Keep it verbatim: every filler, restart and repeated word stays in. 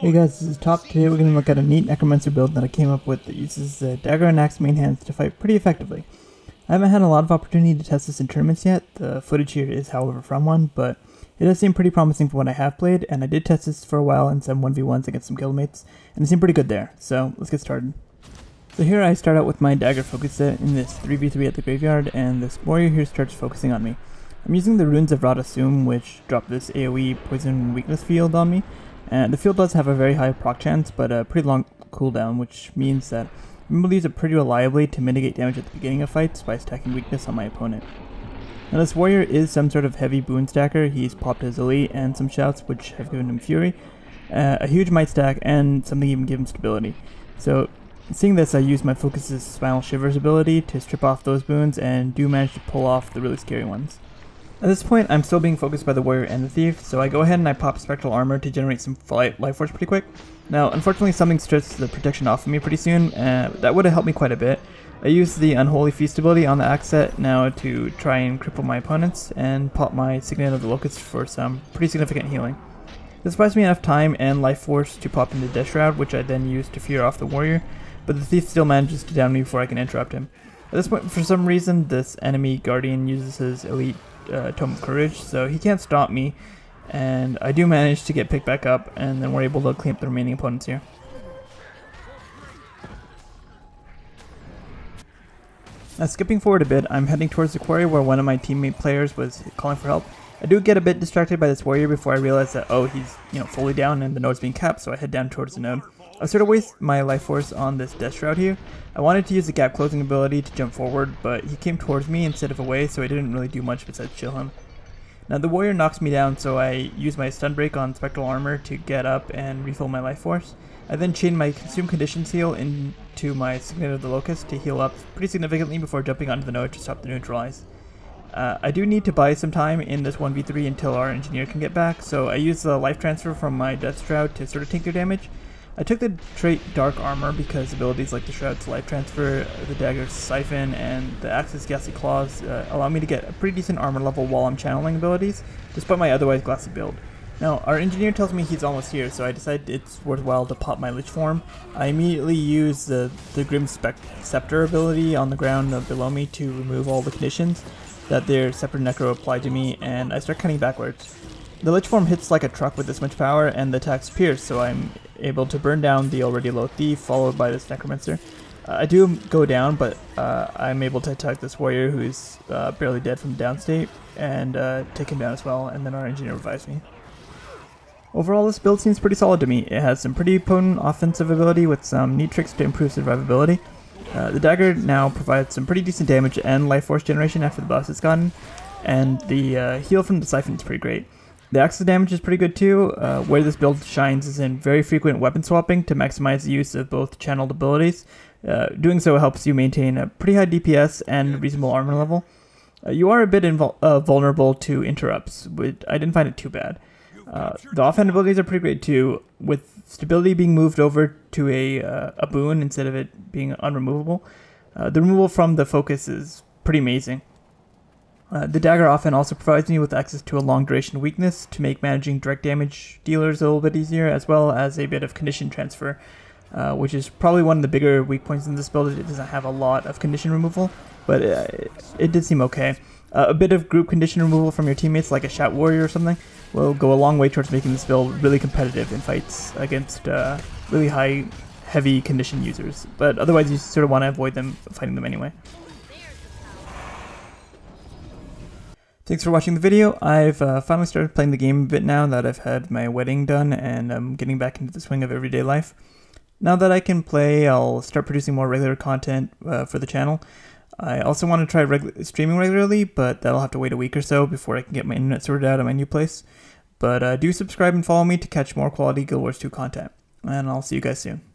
Hey guys, this is Top. Today we're going to look at a neat Necromancer build that I came up with that uses uh, dagger and axe main hands to fight pretty effectively. I haven't had a lot of opportunity to test this in tournaments yet. The footage here is however from one, but it does seem pretty promising for what I have played, and I did test this for a while in some one v ones against some guildmates, and it seemed pretty good there, so let's get started. So here I start out with my dagger focus set in this three v three at the graveyard, and this warrior here starts focusing on me. I'm using the runes of Radassum, which drop this AoE poison weakness field on me. And the field does have a very high proc chance, but a pretty long cooldown, which means that I'm able to use it pretty reliably to mitigate damage at the beginning of fights by stacking weakness on my opponent. Now this warrior is some sort of heavy boon stacker. He's popped his ult and some shouts, which have given him fury, uh, a huge might stack, and something even give him stability. So seeing this, I use my Focus's Spinal Shivers ability to strip off those boons and do manage to pull off the really scary ones. At this point, I'm still being focused by the warrior and the thief, so I go ahead and I pop spectral armor to generate some life force pretty quick. Now, unfortunately, something strips the protection off of me pretty soon, and uh, that would have helped me quite a bit. I used the unholy feast ability on the axe set now to try and cripple my opponents, and pop my Signet of the Locust for some pretty significant healing. This buys me enough time and life force to pop into Death Shroud, which I then use to fear off the warrior, but the thief still manages to down me before I can interrupt him. At this point, for some reason, this enemy guardian uses his elite uh, Tome of Courage, so he can't stop me, and I do manage to get picked back up, and then we're able to clean up the remaining opponents here. Now skipping forward a bit, I'm heading towards the quarry where one of my teammate players was calling for help. I do get a bit distracted by this warrior before I realize that, oh, he's, you know, fully down and the node's being capped, so I head down towards the node. I sort of waste my life force on this death shroud here. I wanted to use the gap closing ability to jump forward, but he came towards me instead of away, so I didn't really do much besides chill him. Now the warrior knocks me down, so I use my stun break on spectral armor to get up and refill my life force. I then chain my consume conditions heal into my Signet of the Locust to heal up pretty significantly before jumping onto the node to stop the neutralize. Uh, I do need to buy some time in this one v three until our engineer can get back, so I use the life transfer from my death shroud to sort of take their damage. I took the trait Dark Armor because abilities like the Shroud's Life Transfer, the Dagger's Siphon, and the Axe's Ghastly Claws uh, allow me to get a pretty decent armor level while I'm channeling abilities, despite my otherwise glassy build. Now, our engineer tells me he's almost here, so I decide it's worthwhile to pop my Lich Form. I immediately use the, the Grim Spec Scepter ability on the ground below me to remove all the conditions that their Scepter Necro applied to me, and I start cutting backwards. The Lich Form hits like a truck with this much power, and the attacks pierce, so I'm able to burn down the already low thief, followed by this necromancer. Uh, I do go down, but uh, I'm able to attack this warrior who's uh, barely dead from the downstate, and uh, take him down as well, and then our engineer revives me. Overall, this build seems pretty solid to me. It has some pretty potent offensive ability with some neat tricks to improve survivability. Uh, the dagger now provides some pretty decent damage and life force generation after the boss is gotten, and the uh, heal from the siphon is pretty great. The axe damage is pretty good too. Uh, where this build shines is in very frequent weapon swapping to maximize the use of both channeled abilities. Uh, doing so helps you maintain a pretty high D P S and reasonable armor level. Uh, you are a bit invul uh, vulnerable to interrupts, but I didn't find it too bad. Uh, the offhand abilities are pretty great too, with stability being moved over to a, uh, a boon instead of it being unremovable. Uh, the removal from the focus is pretty amazing. Uh, the dagger often also provides me with access to a long duration weakness to make managing direct damage dealers a little bit easier, as well as a bit of condition transfer, uh, which is probably one of the bigger weak points in this build. It doesn't have a lot of condition removal, but it, it did seem okay. Uh, a bit of group condition removal from your teammates, like a shout warrior or something, will go a long way towards making this build really competitive in fights against uh, really high, heavy condition users, but otherwise you sort of want to avoid them fighting them anyway. Thanks for watching the video. I've uh, finally started playing the game a bit now that I've had my wedding done and I'm getting back into the swing of everyday life. Now that I can play, I'll start producing more regular content uh, for the channel. I also want to try regu streaming regularly, but that'll have to wait a week or so before I can get my internet sorted out at my new place. But uh, do subscribe and follow me to catch more quality Guild Wars two content, and I'll see you guys soon.